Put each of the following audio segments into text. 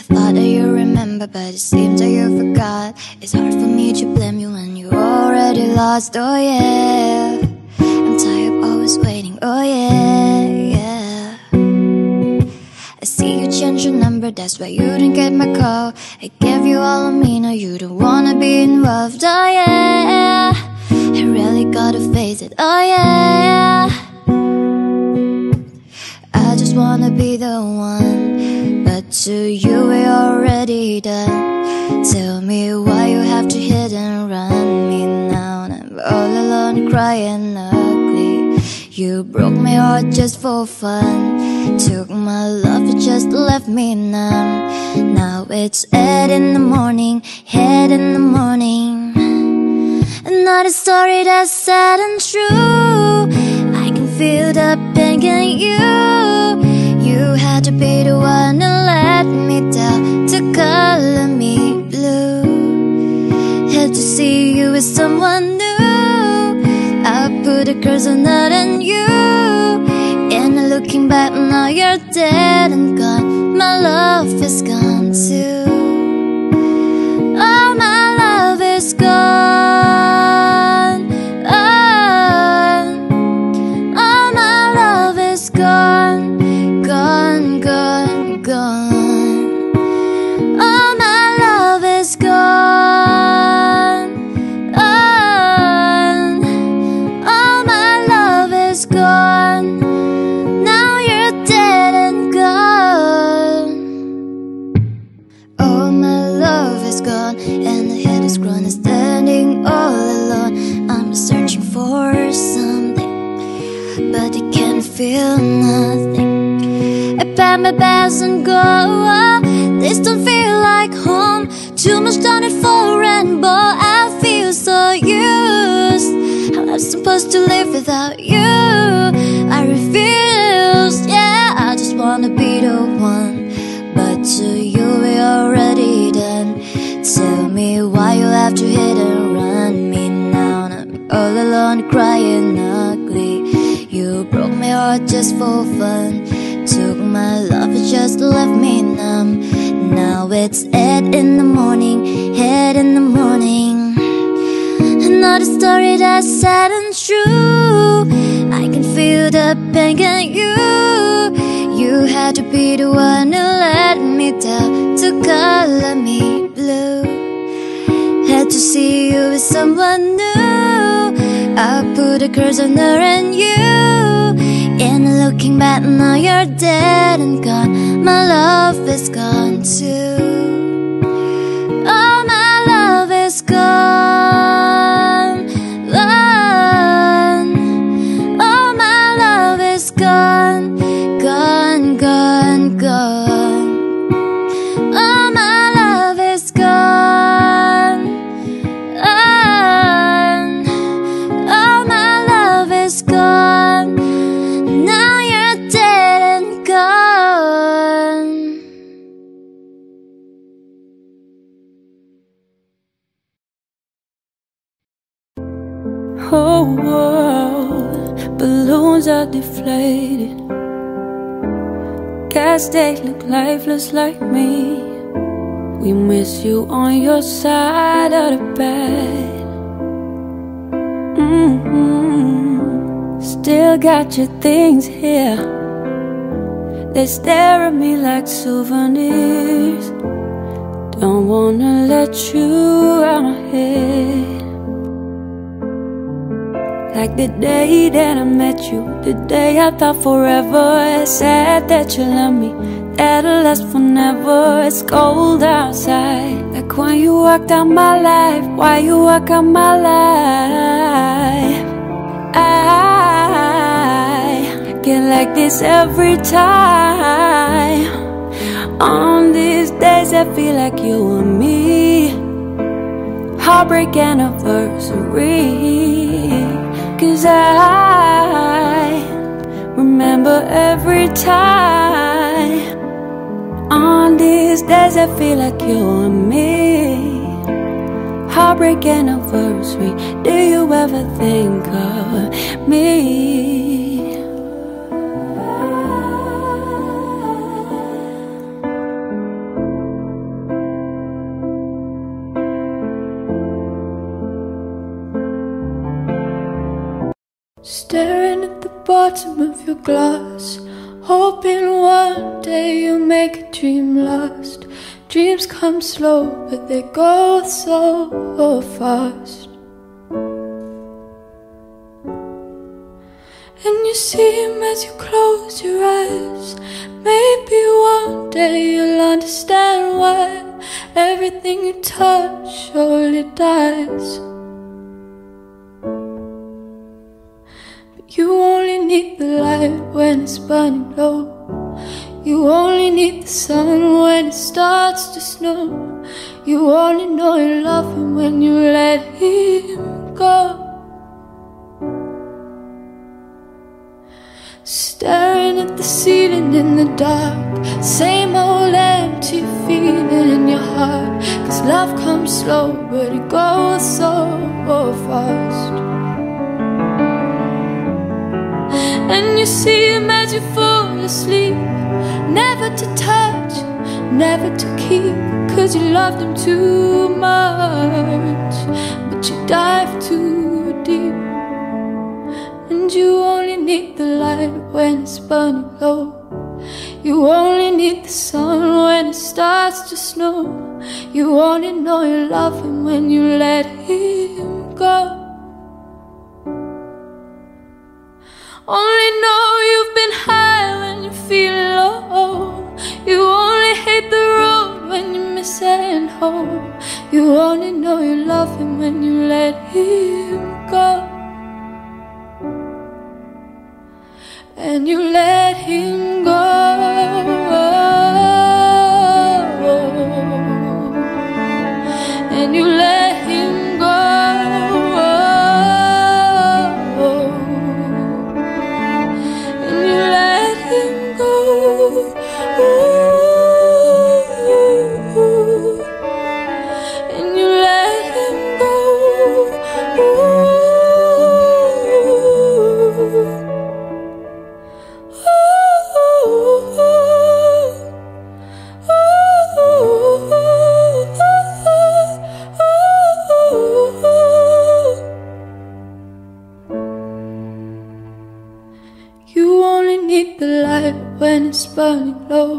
I thought that you remember, but it seems that you forgot. It's hard for me to blame you when you already lost, oh yeah. I'm tired of always waiting, oh yeah, yeah. I see you change your number, that's why you didn't get my call. I gave you all of me, now you don't wanna be involved, oh yeah. I really gotta face it, oh yeah. I just wanna be the one, but to you we're already done. Tell me why you have to hit and run me now, and I'm all alone crying ugly. You broke my heart just for fun, took my love but just left me numb. Now it's 8 in the morning, 8 in the morning. Another story that's sad and true. I can feel the pain in you. You had to be the one to let me down, to color me blue. Had to see you with someone new. I put a curse on that and you. And looking back now you're dead and gone. My love is gone too. Oh, my love is gone. Feel nothing. I pack my bags and go. This don't feel like home. Too much done it for and ball. I feel so used. How I'm supposed to live without you? I refuse. Yeah, I just wanna be the one, but to you we're already done. Tell me why you have to hit and run me now, and I'm all alone crying ugly. You broke my heart just for fun, took my love and just left me numb. Now it's 8 in the morning, 8 in the morning. Another story that's sad and true. I can feel the pain in you. You had to be the one who let me down, to color me blue. Had to see you with someone new. I put a curse on her and you. And looking back now you're dead and gone. My love is gone too. Oh, my love is gone. Gone. Oh, my love is gone. Gone, gone, gone. Whole world, balloons are deflated. Guess they look lifeless like me. We miss you on your side of the bed. Still got your things here. They stare at me like souvenirs. Don't wanna let you out my head. Like the day that I met you, the day I thought forever. Sad that you love me, that'll last forever. It's cold outside, like when you walked out my life. Why you walk out my life? I get like this every time. On these days I feel like you and me. Heartbreak anniversary. 'Cause I remember every time. On these days I feel like you and me. Heartbreak anniversary. Do you ever think of me? Staring at the bottom of your glass, hoping one day you'll make a dream last. Dreams come slow, but they go so fast. And you see him as you close your eyes. Maybe one day you'll understand why everything you touch surely dies. You only need the light when it's burning low. You only need the sun when it starts to snow. You only know you love him when you let him go. Staring at the ceiling in the dark, same old empty feeling in your heart. 'Cause love comes slow, but it goes so fast. And you see him as you fall asleep, never to touch, never to keep, 'cause you loved him too much, but you dive too deep. And you only need the light when it's burning low. You only need the sun when it starts to snow. You only know you love him when you let him go. Only know you've been high when you feel low. You only hate the road when you miss it home. You only know you love him when you let him go. And you let him go. And you let him go. Burning low.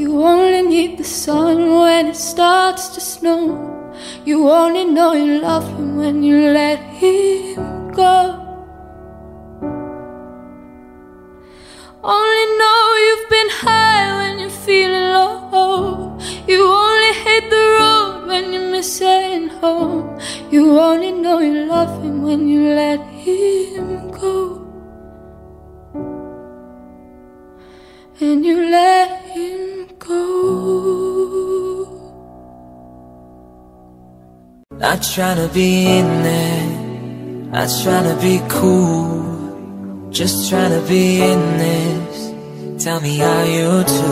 You only need the sun when it starts to snow. You only know you love him when you let him go. Only know you've been high when you feel low. You only hate the road when you miss it home. You only know you love him when you let him go. And you let him go. Not trying to be in there, not trying to be cool, just trying to be in this. Tell me how you do.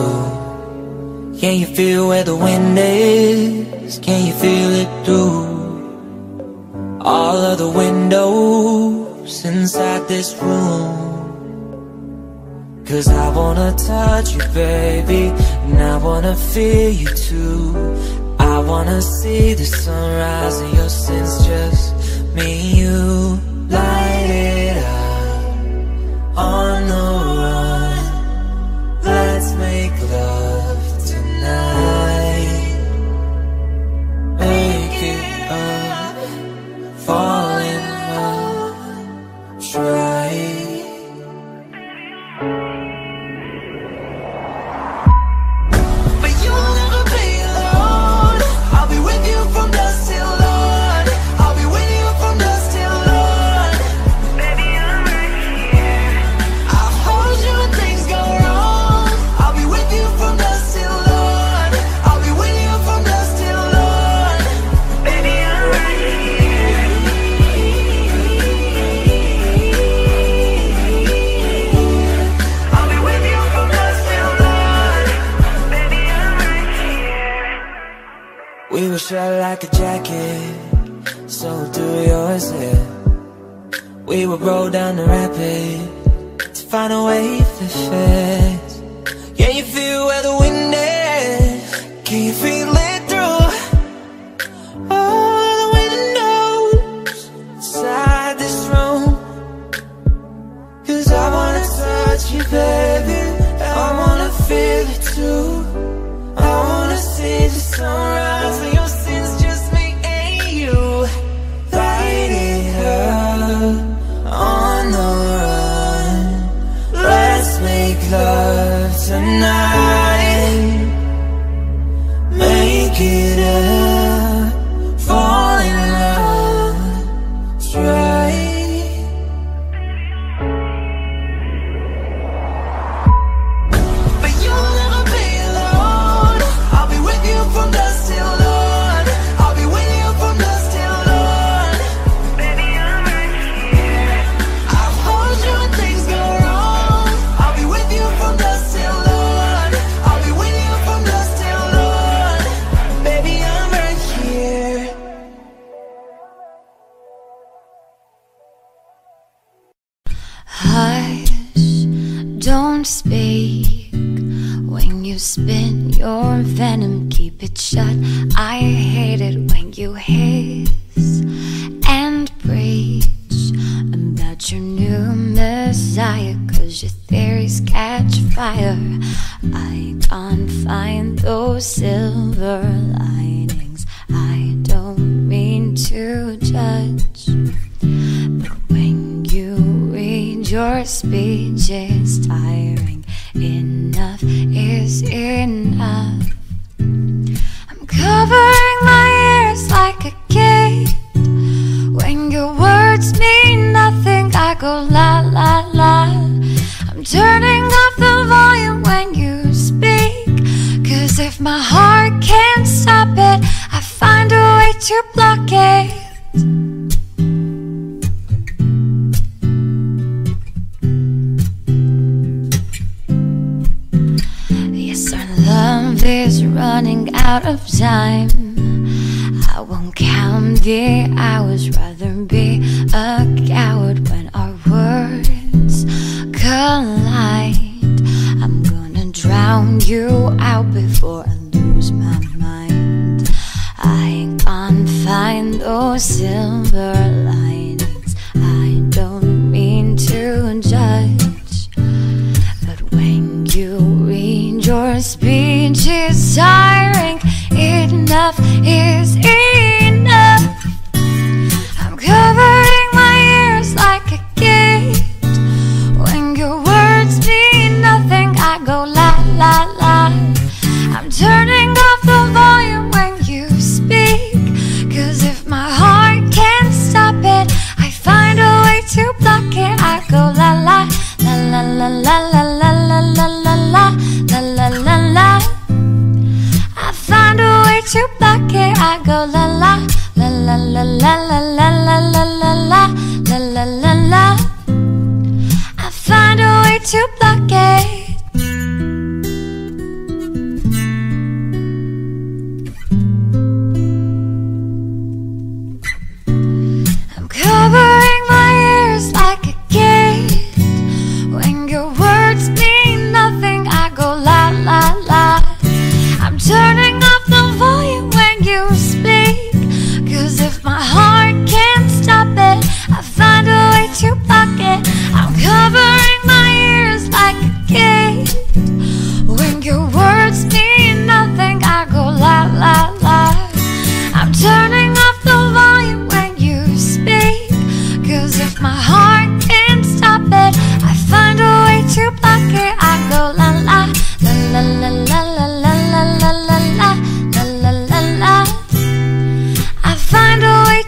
Can you feel where the wind is? Can you feel it through all of the windows inside this room? 'Cause I wanna touch you, baby, and I wanna feel you too. I wanna see the sunrise in your sins, just me and you. Light it up, on the run. Let's make love tonight. Make it up, fall in love, try it. Shot like a jacket, so do yours, yeah. We would roll down the rapid to find a way for fast. Can you feel where the wind is? Can you feel it through all the windows inside this room? in your venom, keep it shut. I hate it when you hiss and preach about your new messiah, 'cause your theories catch fire. I can't find those silver linings. I don't mean to judge, but when you read your speech, it's tiring. Enough is enough. I'm covering my ears like a kid. When your words mean nothing, I go la la la. I'm turning off the volume when you speak, 'cause if my heart can't stop it, I find a way to block it. Love is running out of time. I won't count the hours, rather be a coward when our words collide. I'm gonna drown you out before I lose my mind. I can't find those silver linings. I don't mean to judge, but when you read your speech, it's tiring. Enough is enough. I'm covering my ears like a kid. When your words mean nothing, I go la la la. I'm turning off the volume when you speak, 'cause if my heart can't stop it, I find a way to block it. I go la la la la la la la la la la la la la la. To block it, I go la la la la la la la la la la la la la la la. I find a way to block it. I'm covering my ears like a kid. When your words mean nothing, I go la la la. I'm turning off the volume when you speak, 'cause if my heart can't stop it, I find a way to block it. I'm covering my ears like a kid. When your words mean nothing, I go la la la. I'm turning off the volume when you speak, 'cause if my heart can't stop it, I find a way to block it. I go la la la la la la la la.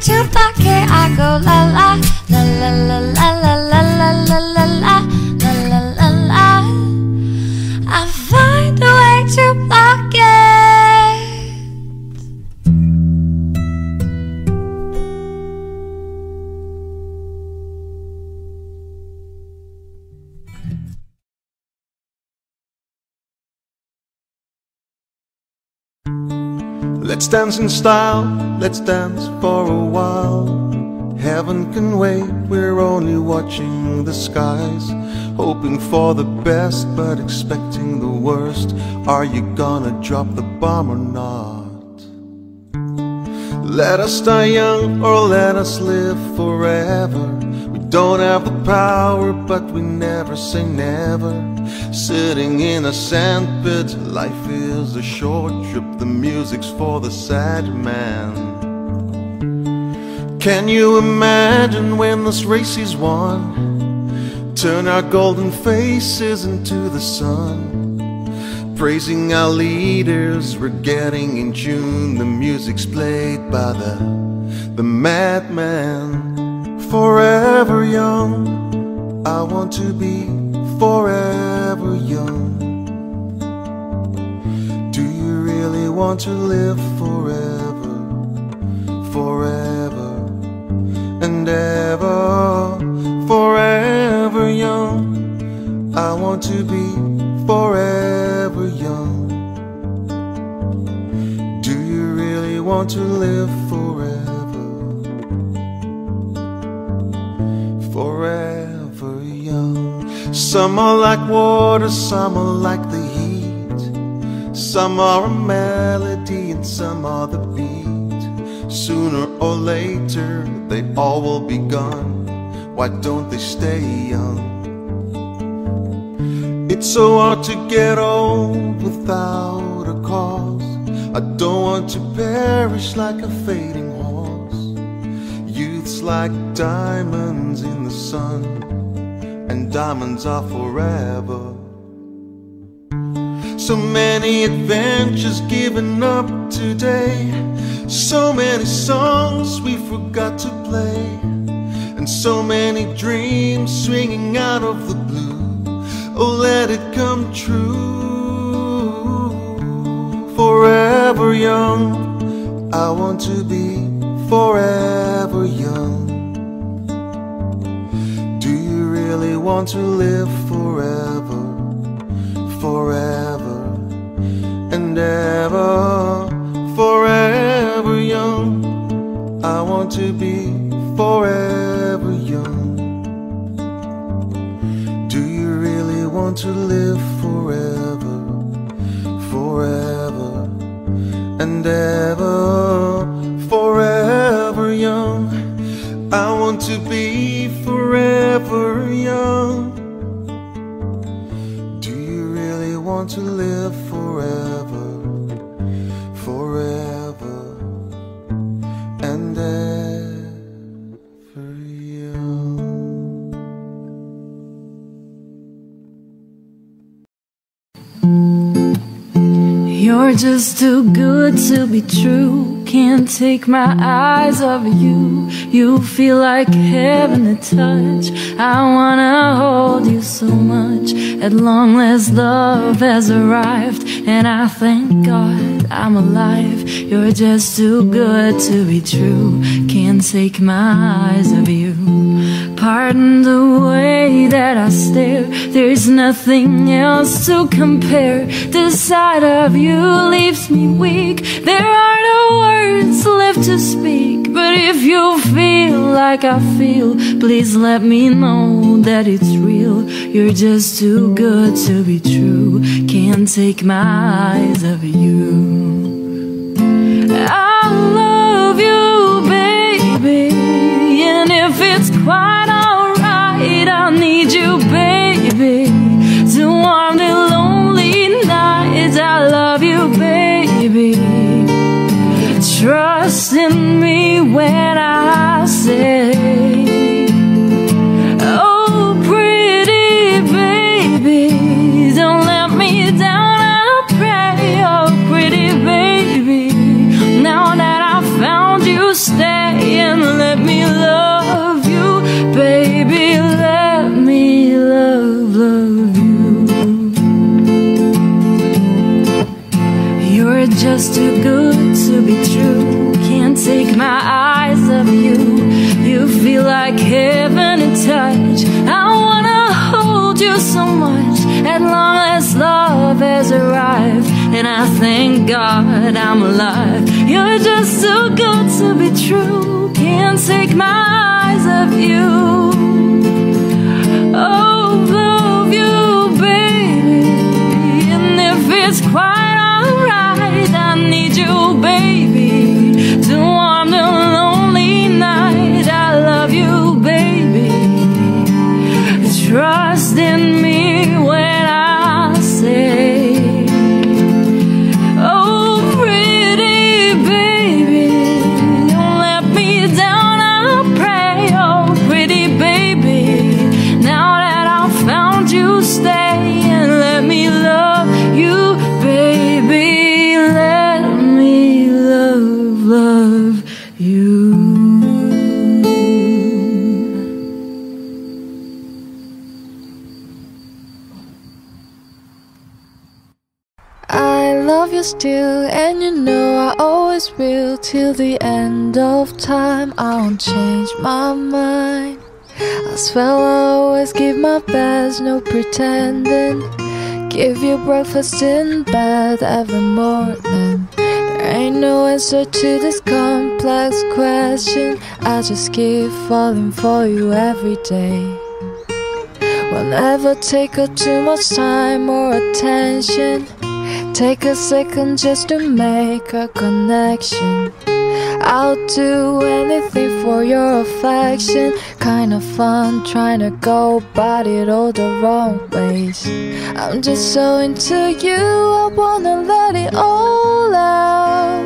To block it, I go la la la la la la la la la la la la la la la. I find a way to block it. Let's dance in style. Let's dance for a while. Heaven can wait, we're only watching the skies, hoping for the best but expecting the worst. Are you gonna drop the bomb or not? Let us die young or let us live forever. We don't have the power but we never say never. Sitting in a sandpit, life is a short trip. The music's for the sad man. Can you imagine when this race is won? Turn our golden faces into the sun. Praising our leaders, we're getting in tune. The music's played by the madman. Forever young, I want to be forever young. Do you really want to live forever? Forever and ever, forever young. I want to be forever young. Do you really want to live forever? Forever young. Some are like water, some are like the heat. Some are a melody and some are the beat. Sooner or later they all will be gone. Why don't they stay young? It's so hard to get old without a cause. I don't want to perish like a fading horse. Youth's like diamonds in the sun, and diamonds are forever. So many adventures given up today, so many songs we forgot to play, and so many dreams swinging out of the blue. Oh, let it come true. Forever young, I want to be forever young. Do you really want to live forever? Forever and ever, forever young. I want to be forever young. Do you really want to live forever? Forever and ever, forever young. I want to be forever young. Want to live forever, forever and ever young. You're just too good to be true. Can't take my eyes off you. You feel like heaven to touch. I wanna hold you so much. At long last love has arrived, and I thank God I'm alive. You're just too good to be true. Can't take my eyes off you. Pardon the way that I stare. There's nothing else to compare. The sight of you leaves me weak. There are no words left to speak. But if you feel like I feel, please let me know that it's real. You're just too good to be true. Can't take my eyes off you. I love you, baby. And if it's quite alright, I need you, baby, to warm the lonely nights. I love you, baby. Trust in me when I say, oh, pretty baby, don't let me down, I'll pray. Oh, pretty baby, now that I found you, stay and let me love. Baby, let me love you. You're just too good to be true. Can't take my eyes off you. You feel like heaven in touch. I wanna hold you so much. As long as love has arrived, and I thank God I'm alive. You're just too good to be true. Can't take my eyes of you. Oh, love you, baby. And if it's quite alright, I need you, baby, to warm the lonely night. I love you, baby. Trust in me when I say, still, and you know I always will. Till the end of time I won't change my mind. I swear I'll always give my best, no pretending. Give you breakfast in bed every morning. There ain't no answer to this complex question. I just keep falling for you every day. Will never take up too much time or attention. Take a second just to make a connection. I'll do anything for your affection. Kinda fun trying to go about it all the wrong ways. I'm just so into you, I wanna let it all out.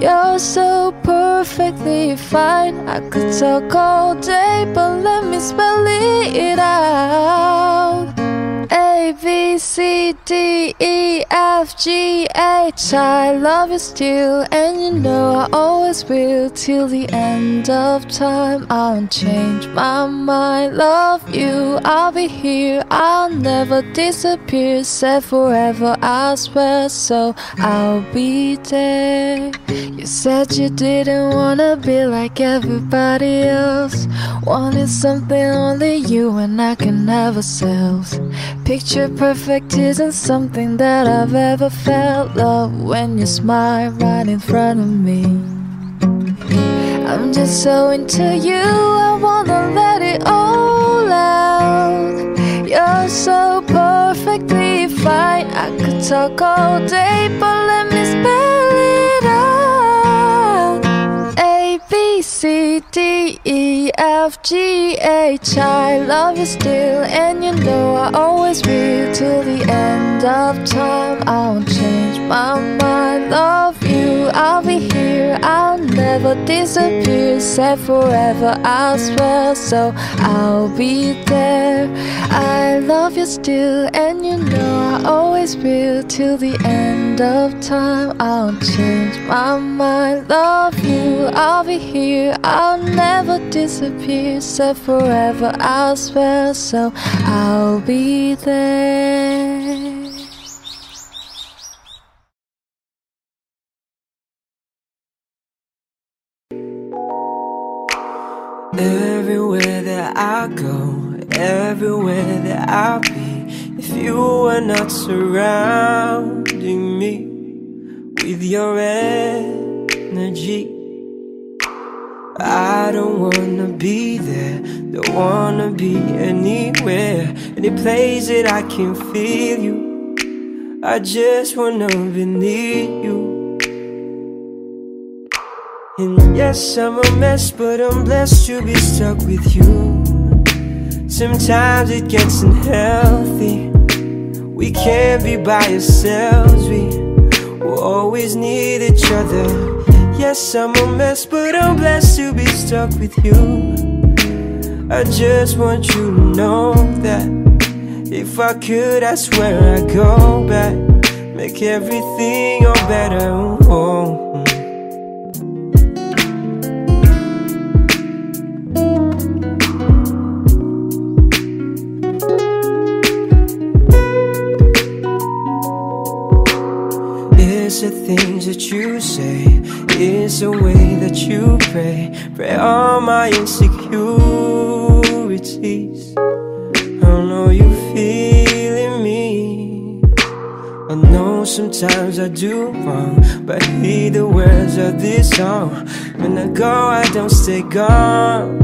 You're so perfectly fine. I could talk all day, but let me spell it out. A, B, C, D, E, F, G, H. I love you still, and you know I always will. Till the end of time, I won't change my mind. Love you, I'll be here, I'll never disappear. Said forever, I swear, so I'll be there. You said you didn't wanna be like everybody else, wanted something only you and I can have ourselves. Picture perfect isn't something that I've ever felt. Love when you smile right in front of me. I'm just so into you, I wanna let it all out. You're so perfectly fine. I could talk all day, but let me spell it out. A, B, C, D, E, F, G, H. I love you still, and you know I always will. Till the end of time, I won't change my mind. Love you, I'll be here, I'll never disappear. Said forever, I swear, so I'll be there. I love you still, and you know I always will. Till the end of time, I won't change my mind. Love you, I'll be here, I'll never disappear. Said forever, I swear, so I'll be there. Everywhere that I go, everywhere that I'll be, if you were not surrounding me with your energy, I don't wanna be there, don't wanna be anywhere, any place that I can feel you. I just wanna be near you. And yes, I'm a mess, but I'm blessed to be stuck with you. Sometimes it gets unhealthy, we can't be by ourselves, we will always need each other. Yes, I'm a mess, but I'm blessed to be stuck with you. I just want you to know that if I could, I swear I'd go back, make everything all better. Oh. It's the things that you say, it's the way that you pray, pray all my insecurities. I know you feeling me, I know sometimes I do wrong, but hear the words of this song. When I go, I don't stay gone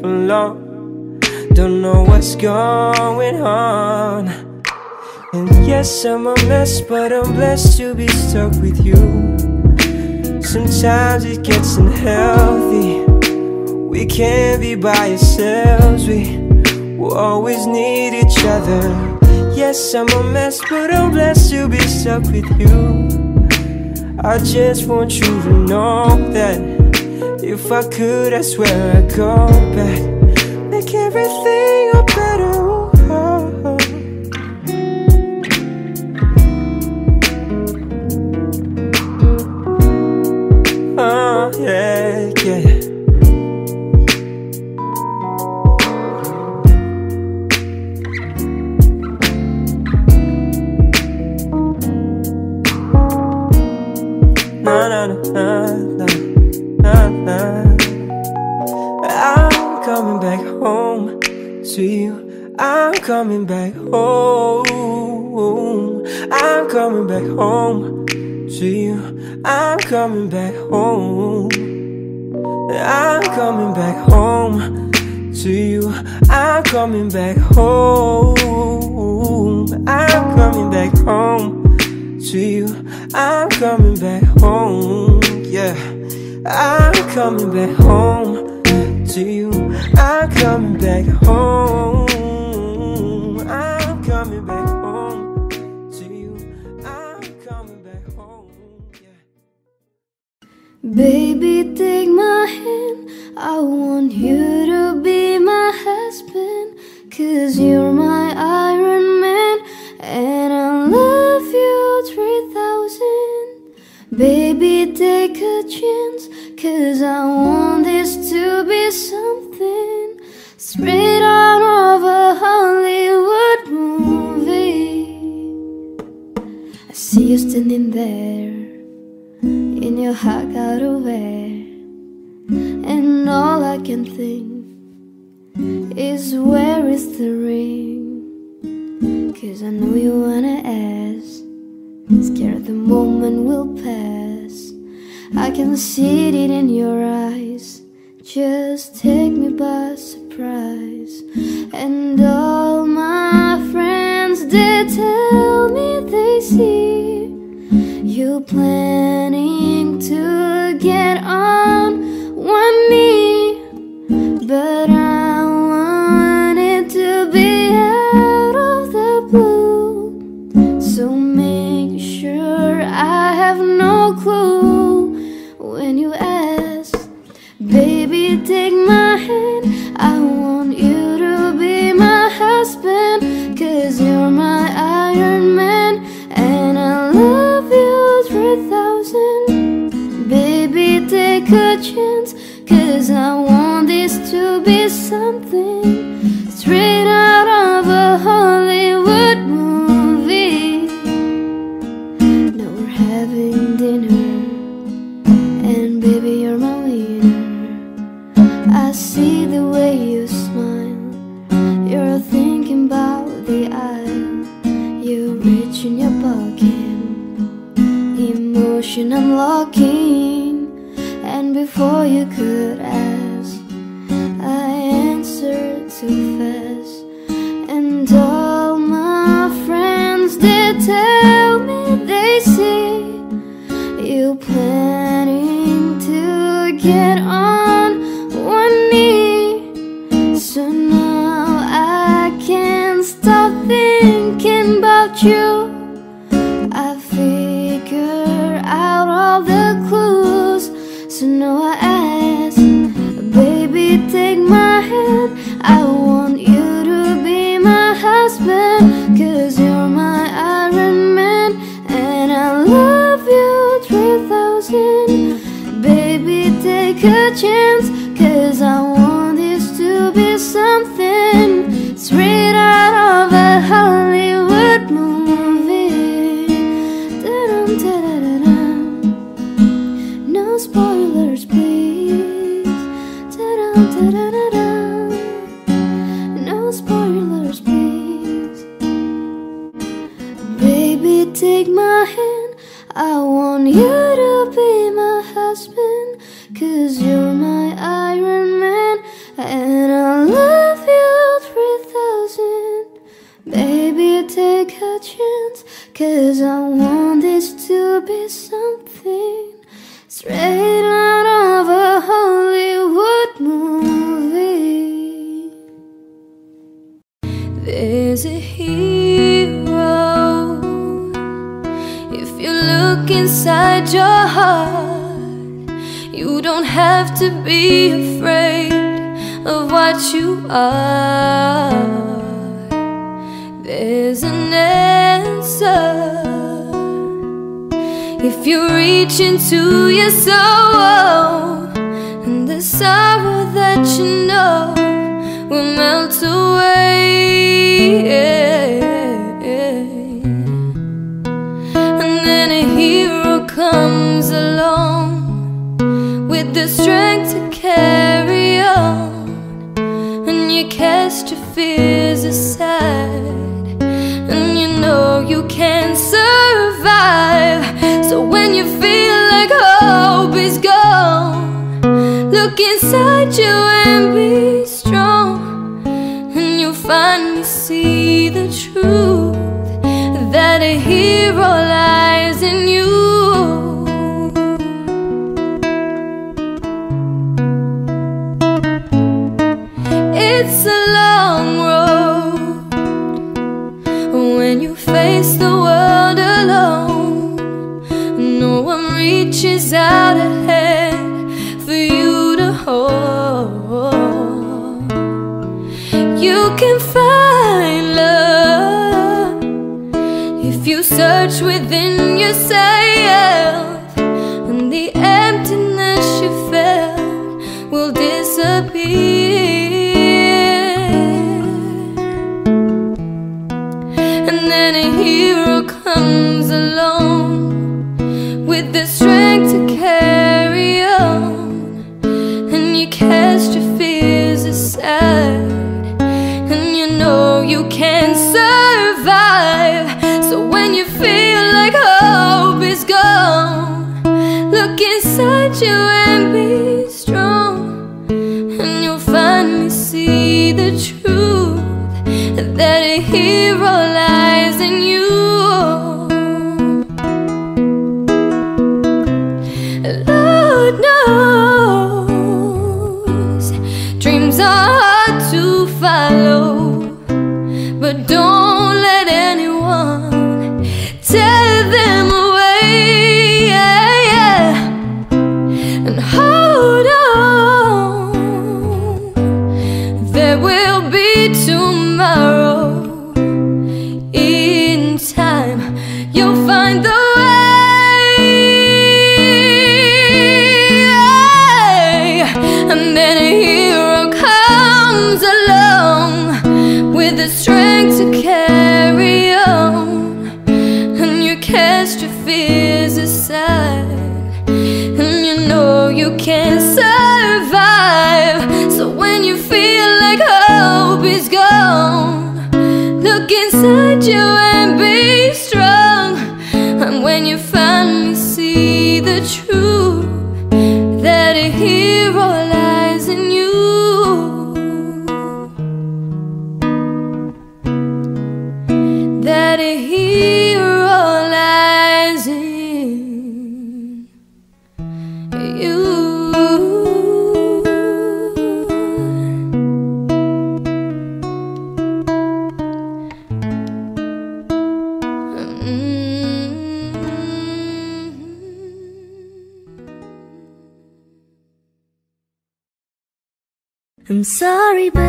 for long, don't know what's going on. And yes, I'm a mess, but I'm blessed to be stuck with you. Sometimes it gets unhealthy, we can't be by ourselves, we will always need each other. Yes, I'm a mess, but I'm blessed to be stuck with you. I just want you to know that if I could, I swear I'd go back, make everything all better. Yeah. I'm coming back home to you. I'm coming back home. I'm coming back home to you. I'm coming back home. I'm coming back home to you. I'm coming back home. I'm coming back home to to you. I'm coming back home, yeah. I'm coming back home to you. I'm coming back home. I'm coming back home. Baby, take my hand, I want you to be my husband, 'cause you're my Iron Man, and I love you 3000. Baby, take a chance, 'cause I want this to be something straight out of a Hollywood movie. I see you standing there in your heart got aware, and all I can think is where is the ring? 'Cause I know you wanna ask, scared the moment will pass. I can see it in your eyes, just take me by surprise. And all my friends, they tell me they see you planning to get on one knee, but I want it to be out of the blue, so make sure I have no clue when you ask. Baby, take my hand, I want you to be my husband, 'cause you're my Iron Man, and I love 3000. Baby, take a chance, 'cause I want this to be something straight out of a Hollywood movie. Now we're having dinner, and baby, you're my winner. I see the way you smile, you're thinking about the aisle, you reach in your pocket, emotion unlocking, and before you could ask, I answered too fast. And all my friends, they tell me they see you planning to get on one knee, so now I can't stop thinking about you. I figure out all the clues, so now I ask. Baby, take my hand, I want you to be my husband, 'cause you're my Iron Man, and I love you 3000. Baby, take a chance, 'cause I want this to be something straight out of a Hollywood movie. Spoilers, please. Da-dum, da-da-da-dum. No spoilers, please. Baby, take my hand, I want you to be my husband, 'cause you're my Iron Man, and I love you 3000. Baby, take a chance, 'cause I want this to be something straight out of a Hollywood movie. There's a hero if you look inside your heart. You don't have to be afraid of what you are. There's an answer if you reach into your soul, and the sorrow that you know will melt away, and then a hero comes along with the strength to carry on, and you cast your fears aside, and you know you can survive. So when you feel like hope is gone, look inside you and be strong, and you'll finally see the truth that a hero lies reaches out a hand for you to hold. You can find love if you search within yourself, and the emptiness you felt will disappear. And then a hero comes along with the strength to carry on, and you cast your fears aside, and you know you can survive. So when you feel like hope is gone, look inside you and be strong, and you'll finally see the truth that a hero lies in you. Lord knows dreams are hard to follow, but don't let anyone tear them away, and hold on, there will be tomorrow. In time you'll find the strength to carry on, and you cast your fears aside, and you know you can survive. So when you feel like hope is gone, look inside you and be strong, and when you finally see the truth that a hero lies in you. That a hero lies in you. I'm sorry, but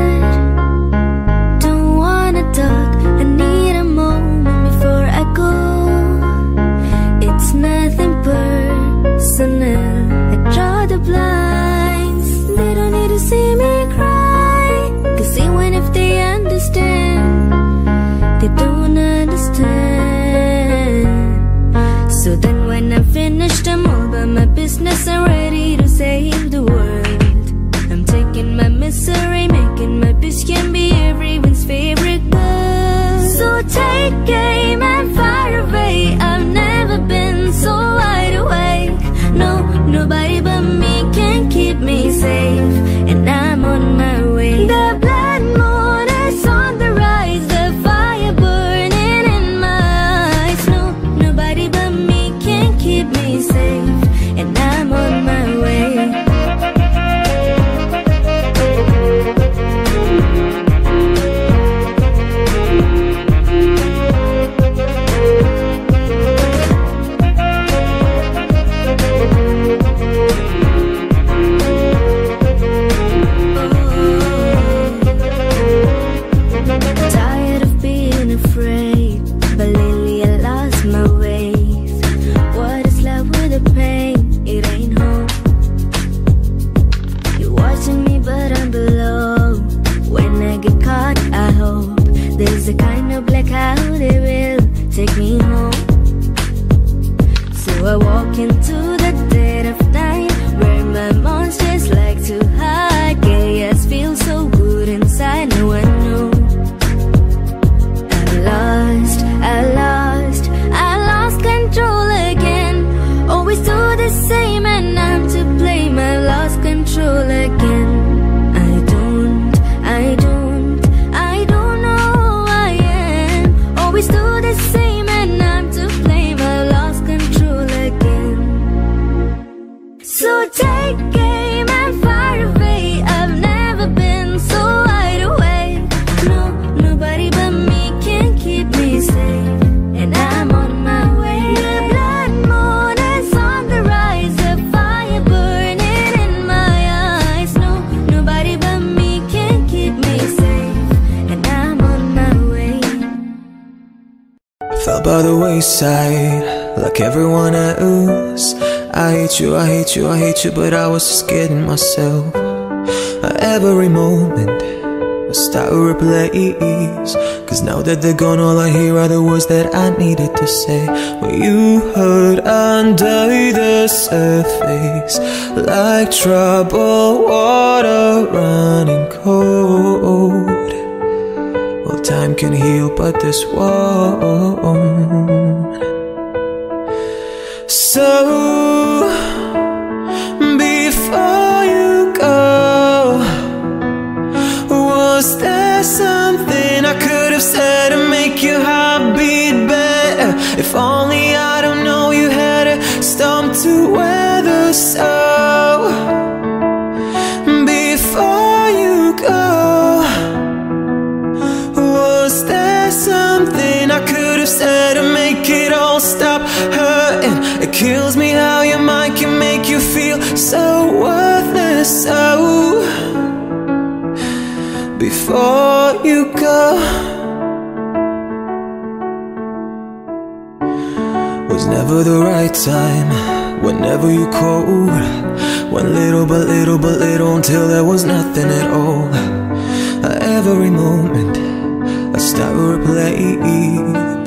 I draw the blinds, they don't need to see me cry, 'cause even if they understand, they don't understand. So then when I finished, I'm all by my business, I'm ready to save the world. I'm taking my misery, making my biscuits. by the wayside, like everyone else. I hate you, I hate you, I hate you, but I was just kidding myself. Every moment I start to replace, 'cause now that they're gone, all I hear are the words that I needed to say. But you hurt under the surface, like troubled water running cold. Well, time can heal, but this won't. So was there something I could have said to make your heart beat better? If only I don't know you had a storm to weather. So before you go, was there something I could have said to make it all stop hurting? It kills me how your mind can make you feel so worthless. So before you go, was never the right time. Whenever you called, went little by little by little until there was nothing at all. Every moment I start to replay,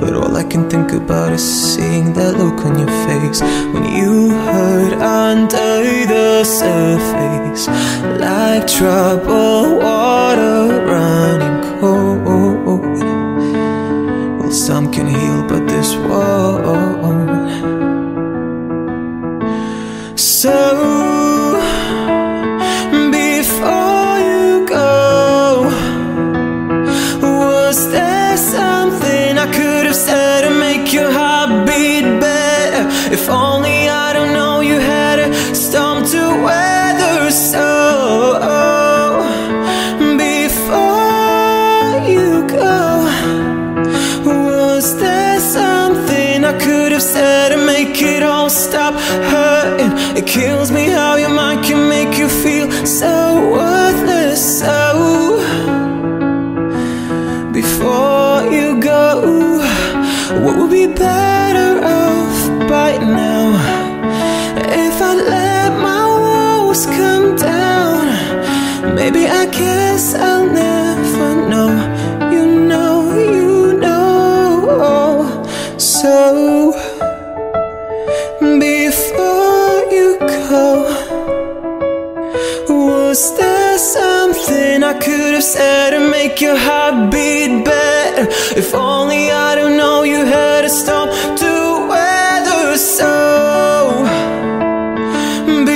but all I can think about is seeing that look on your face when you hurt under the surface, like troubled water running cold. Well, some can heal, but this won't. So stop hurting. It kills me how your mind can make you feel so worthless. So before you go, what would be better off by now if I let my walls come down? Maybe I guess I'll never know. You know, you know. So before you go, was there something I could have said to make your heart beat better? If only I don't know you had a storm to weather. So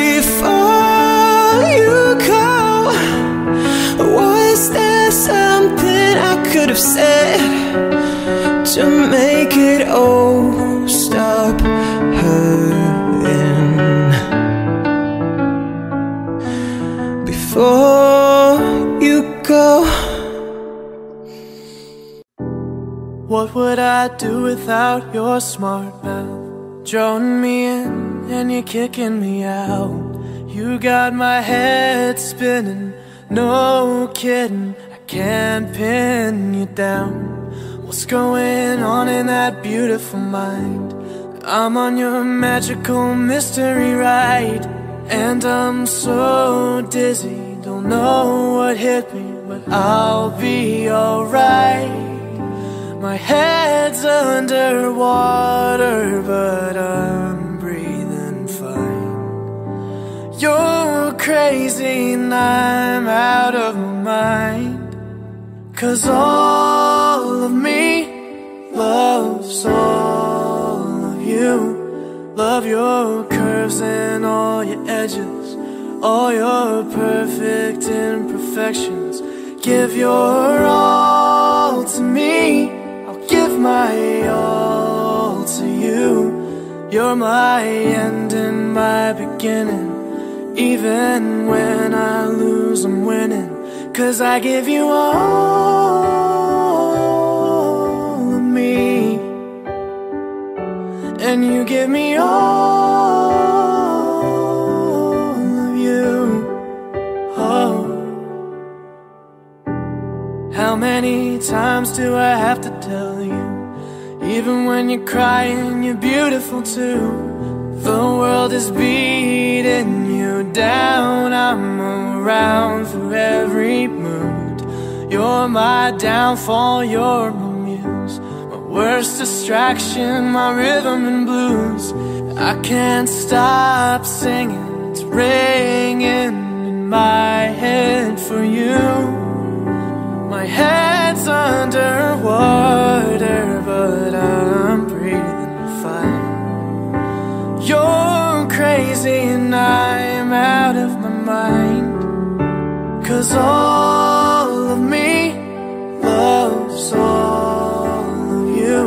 before you go, was there something I could have said to make it all stop hurting? Before you go, what would I do without your smart mouth? Drawing me in and you're kicking me out. You got my head spinning, no kidding, I can't pin you down. What's going on in that beautiful mind? I'm on your magical mystery ride, and I'm so dizzy, don't know what hit me, but I'll be alright. My head's underwater, but I'm breathing fine. You're crazy and I'm out of my mind, 'cause all of me loves all of you. Love your curves and all your edges, all your perfect imperfections. Give your all to me, I'll give my all to you. You're my end and my beginning, even when I lose I'm winning, 'cause I give you all of me, and you give me all of you. Oh, how many times do I have to tell you? Even when you're crying, you're beautiful too. The world is beating you down. I'm around for every mood. You're my downfall, you're my muse, my worst distraction, my rhythm and blues. I can't stop singing, it's ringing in my head for you. My head's underwater, but I'm breathing fine. You're crazy and I'm out of my mind, 'cause all of me loves all of you.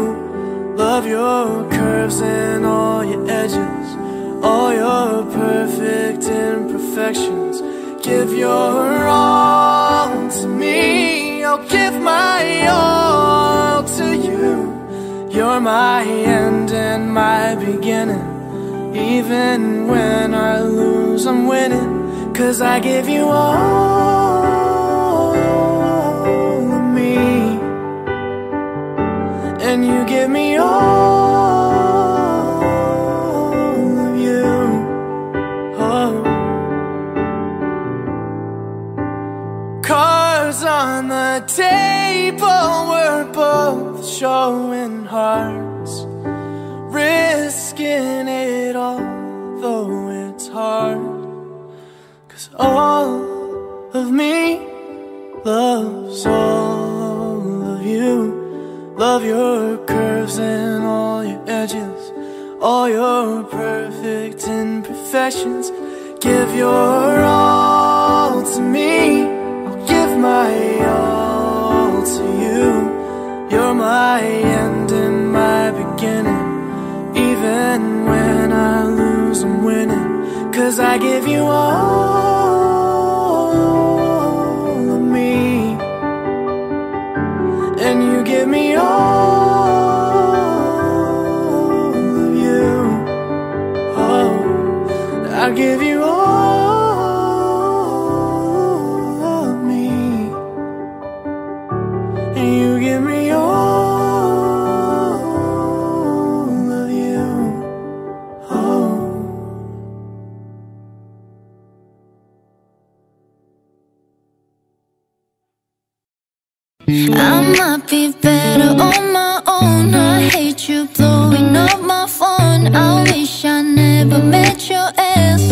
Love your curves and all your edges, all your perfect imperfections. Give your all to me, I'll give my all to you. You're my end and my beginning, even when I lose, I'm winning. 'Cause I give you all of me, and you give me all. On the table, we're both showing hearts, risking it all, though it's hard. 'Cause all of me loves all of you. Love your curves and all your edges, all your perfect imperfections. Give your all to me, my all to you. You're my end and my beginning, even when I lose, I'm winning. 'Cause I give you all of me, and you give me all of you. Oh, I give you all. I might be better on my own. I hate you blowing up my phone. I wish I never met your ass.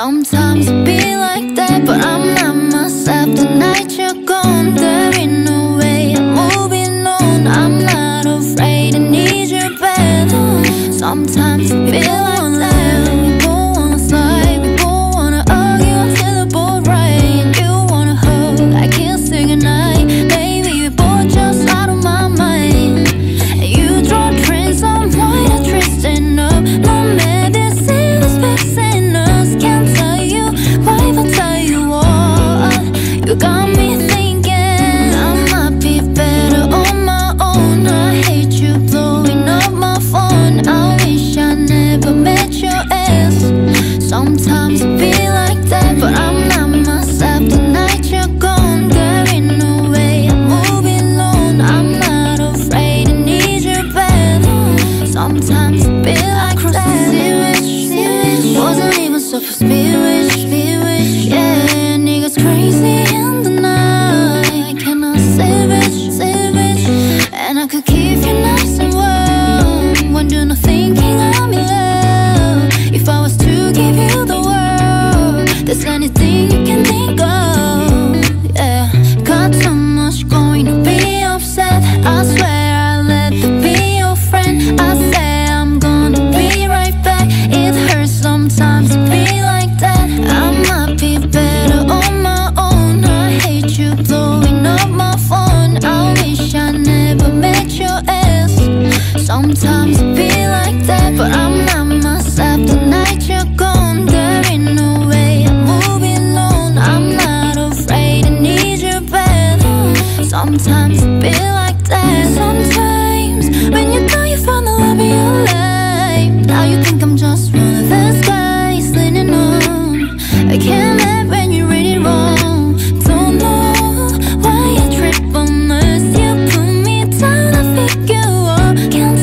Sometimes it be like that, but I'm not myself the night you're gone. There ain't no way I'm moving on. I'm not afraid I need you bad. Sometimes it be like that. We don't wanna slide, we don't wanna argue until the boat right. You wanna hug, I can't say goodnight. Can't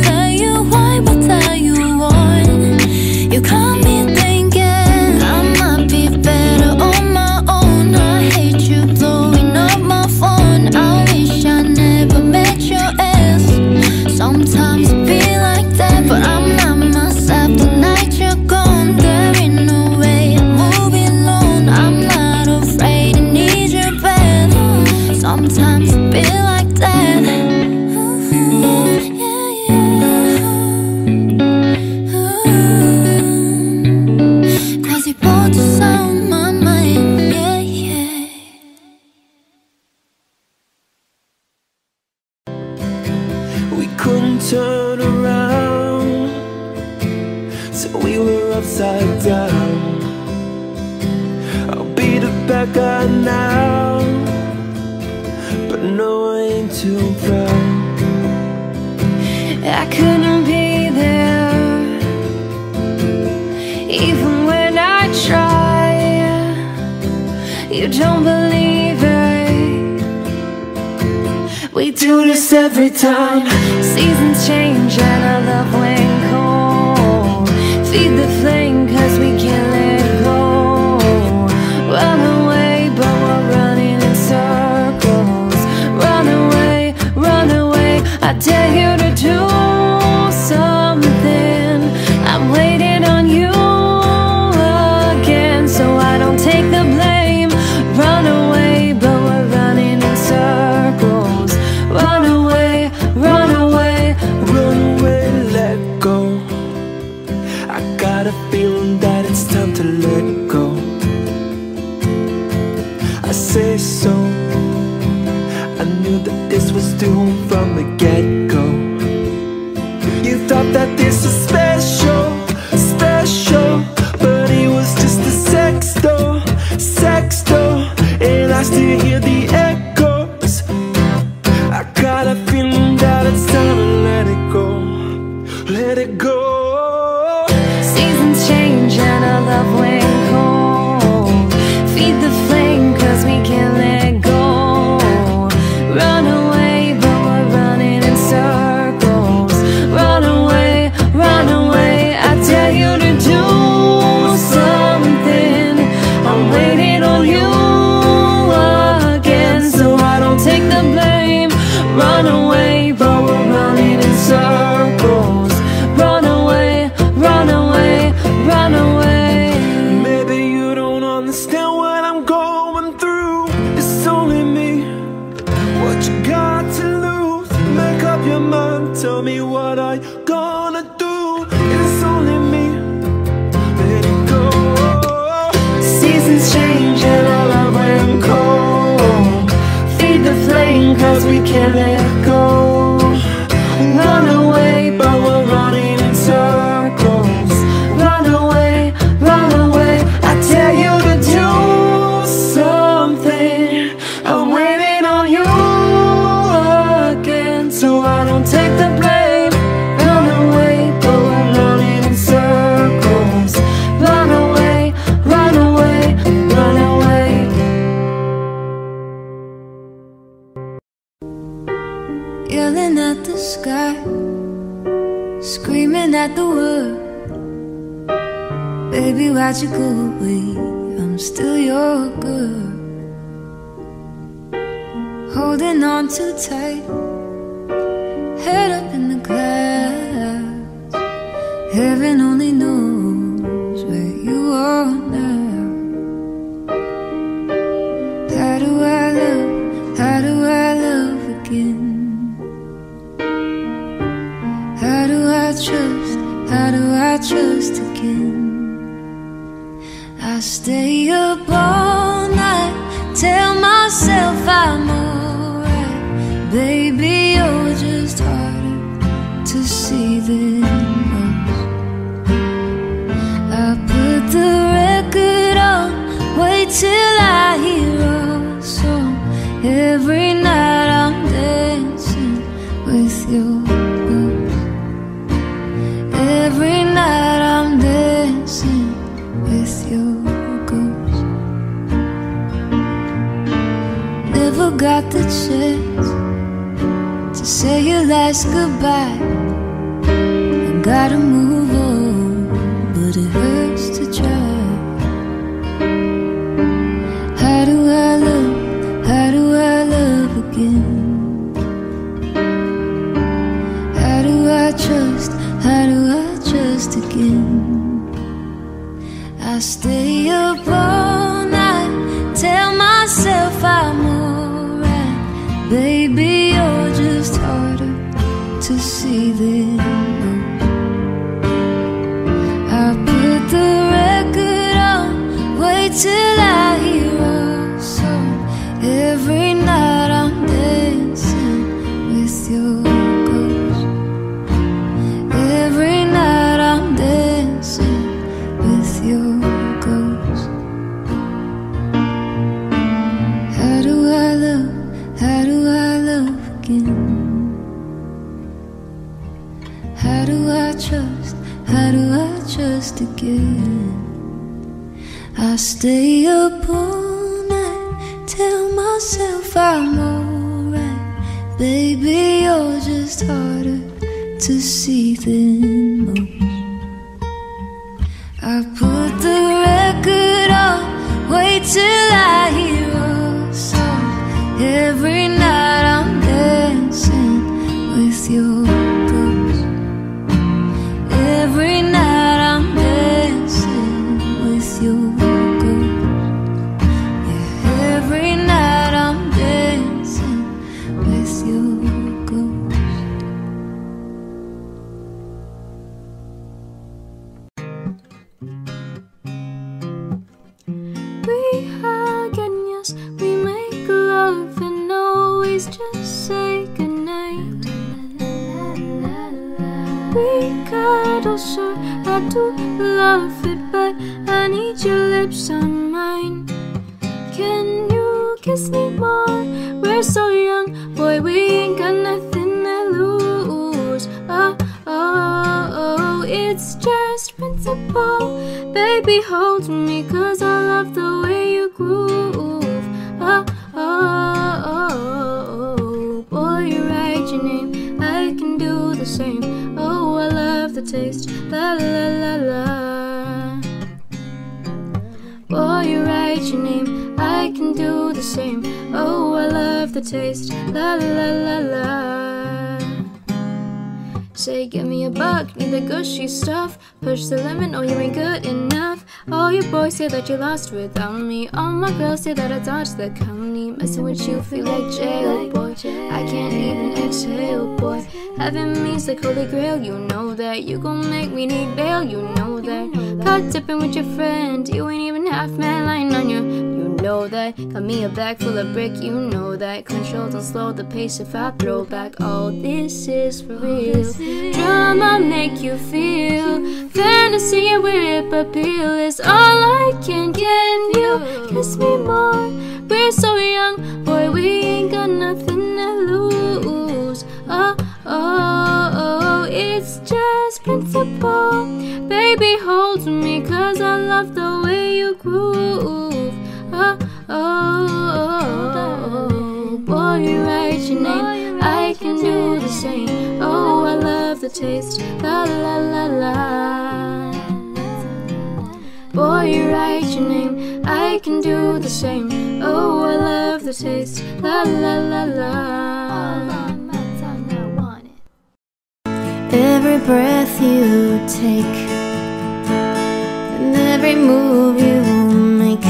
guy, I'll be the bad guy now, but no, I ain't too proud. I couldn't be there, even when I try. You don't believe it, we do this every time. Seasons change and I love when cold. Feed the flame cause we can't let go. Run away but we're running in circles. Run away, run away, I dare you to do something. I'm waiting on you again, so I don't take the blame. Run away but we're running in circles. Run away, run away, run away, let go. I got a feeling that it's time to let go. I say so, I knew that this was due from the get-go. You thought that this was special, special, but it was just a sex doll, sex doll. And I still hear the echoes. I got a feeling that it's time to let it go, let it go. Seasons change and I love when cold. Feed the flame cause we can't let go. Run away but we're running in circles. Run away, run away, I tell you to do something. I'm waiting on you again, so I don't take the blame. Run away but we're running in circles. Run away, run away, run away. Maybe you don't understand what I'm going through. It's only me. What you got to lose? Make up your mind, tell me what I gonna do. It's only me. Let it go. Seasons change and I love when cold. Feed the flame cause we can't let go. Run away but we're running in circles. Run away, I tell you to do something. I'm waiting on you again, so I don't take the blame. Run away but we're running in circles. Run away, run away, run away. Yelling at the sky, screaming at the world. Baby, why'd you go away? I'm still your girl. Holding on too tight, head up in the clouds. Heaven only knows where you are now. How do I love again? How do I trust again? I stay up all night, tell myself I'm alright. Baby, you're just harder to see than most. I put the record on, wait till I hear a song. Every night I'm dancing with your ghost. Every night I'm dancing with your ghost. Never got the chance to say your last goodbye. I gotta move on, but it hurts to try. How do I love again? How do I trust again? I stay up all night, tell myself I'm alright. Baby, you're just harder to see than most. I put the record on, wait till I hear a song. Every night I'm dancing with your ghost. Every night I'm dancing with your I stay up all night, tell myself I'm alright. Baby, you're just harder to see than most. I put the record on, wait till I hear a song. Every night I'm dancing with your ghost. Every night I'm dancing with your ghost. Sure, I do love it, but I need your lips on mine. Can you kiss me more? We're so young, boy, we ain't got nothing to lose. Oh, oh, oh, it's just principle. Baby, hold me, cause I love the way you groove. Oh, oh, oh, oh, boy, write your name, I can do the same. The taste, la la la la. Oh, you write your name, I can do the same. Oh, I love the taste, la la la la. Say, give me a buck, need the gushy stuff. Push the limit, oh, you ain't good enough. All your boys say that you lost without me. All my girls say that I dodged the county. Messing with you feel like jail, boy. I can't even exhale, boy. Heaven means like holy grail, you know that. You gon' make me need bail, you know that. Caught dipping with your friend, you ain't even half man lying on you, you know that. Got me a bag full of brick, you know that. Control don't slow the pace if I throw back. All this is for real. Drama make you feel. Fantasy and whip appeal is all I can give you. Kiss me more, we're so young, boy, we ain't got nothing to lose. Oh, oh, oh, it's just principle. Baby, hold me, cause I love the way you groove. Oh, oh, oh, oh, boy, you write your name, I can do the same. Oh, I love the taste, la la la la. Boy, you write your name, I can do the same. Oh, I love the taste, la la la la. Every breath you take and every move you make,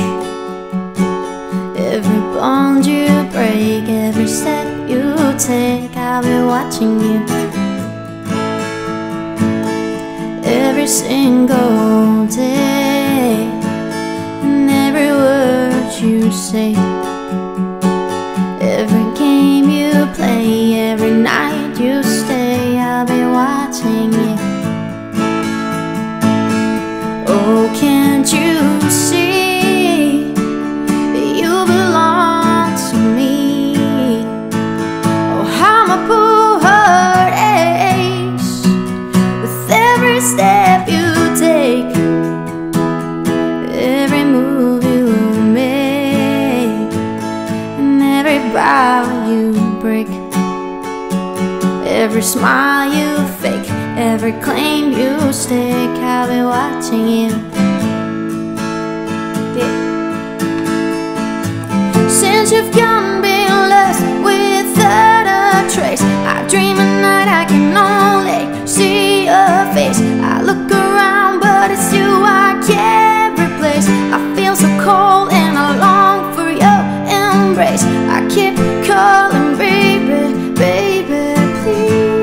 every bond you break, every step you take, I'll be watching you. Every single day and every word you say, every game you play, every night you stay, I'll be watching you. Oh, can't you see, you belong to me. Oh, I'm a poor ace with every step you take. How you break, every smile you fake, every claim you stake, I'll be watching you. Yeah. Since you've gone, been lost without a trace. I dream at night, I can only see your face. I look around, but it's you I can't replace. I feel so cold and I long for your embrace. I keep calling, baby, baby, please.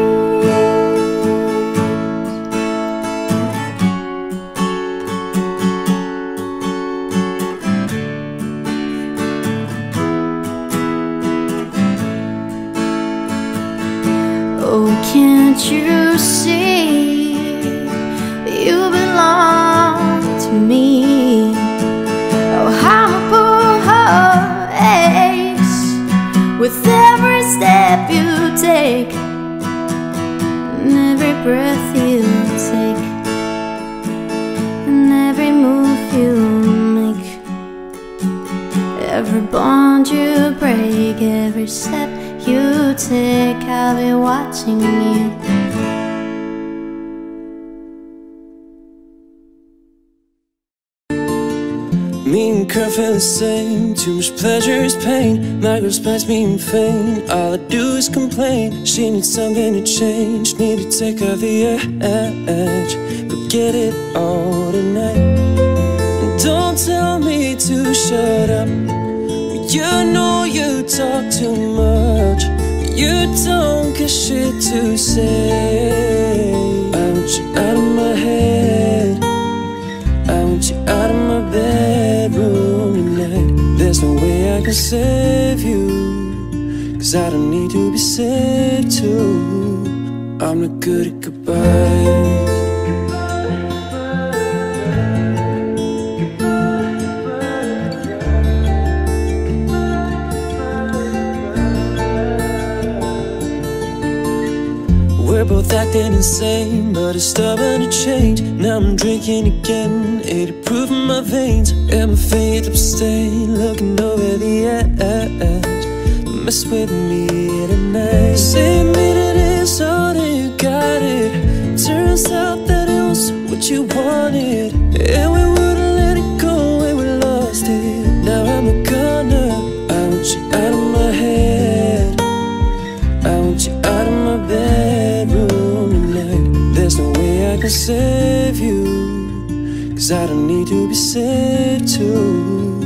Oh, can't you see, you belong to me. Oh, I'm a poor ace with every step you take, and every breath you take, and every move you make, Every bond you break, every step you take, I'll be watching you. Mean curve feel the same, too much pleasure is pain. My girl spites me in vain, all I do is complain. She needs something to change, need to take off the edge, forget it all tonight. And don't tell me to shut up, you know you talk too much. You don't get shit to say. I want you out of my head, I want you out of my bedroom tonight. There's no way I can save you, cause I don't need to be saved too. I'm not good at goodbyes. We're both acting insane, but it's stubborn to change. Now I'm drinking again, it'll prove in my veins. And my fingertips stain, looking over the edge. Don't mess with me tonight. Save me to this, oh, you got it. Turns out that it was what you wanted, and we wouldn't let it go, and we lost it. Now I'm a goner. I want you out of my head, I want you out of my bedroom tonight. There's no way I can save you, cause I don't need to be saved too.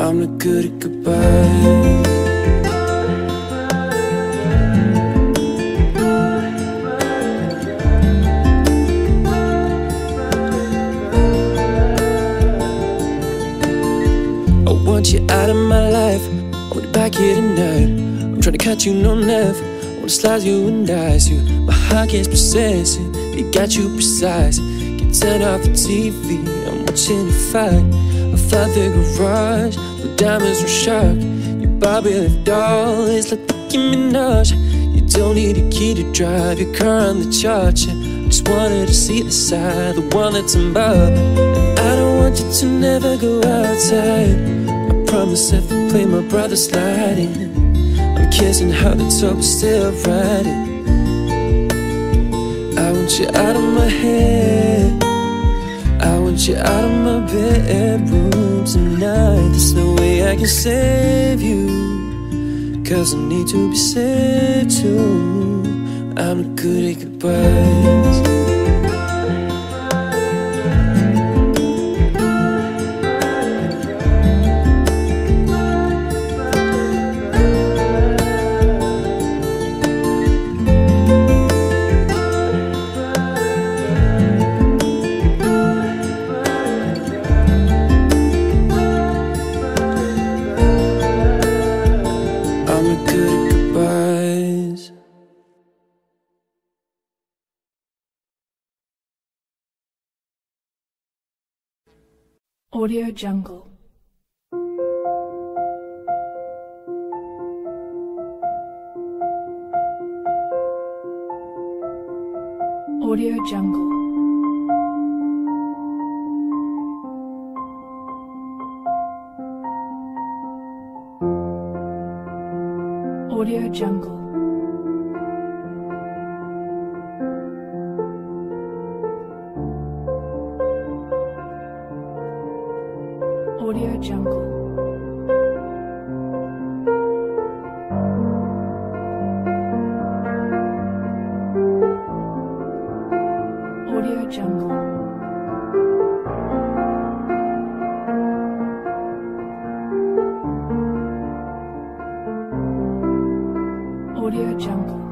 I'm not good at goodbyes. I want you out of my life, I want you back here tonight. I'm trying to catch you, no knife. I want to slice you and dice you. My heart gets possessing, it got you precise. Can turn off the TV, I'm watching you fight. I fly through the garage, the diamonds were sharp. Your Bobby left all, it's like Nicki Minaj. You don't need a key to drive your car on the charger. I just wanted to see the side, the one that's above. And I don't want you to never go outside. I promise if I play my brother sliding, I'm kissing how the top is still riding. I want you out of my head, I want you out of my bedroom tonight. There's no way I can save you, cause I need to be saved too. I'm not good at goodbyes. Audio Jungle. Audio Jungle. Audio Jungle. Audio Jungle. Audio Jungle. Audio Jungle.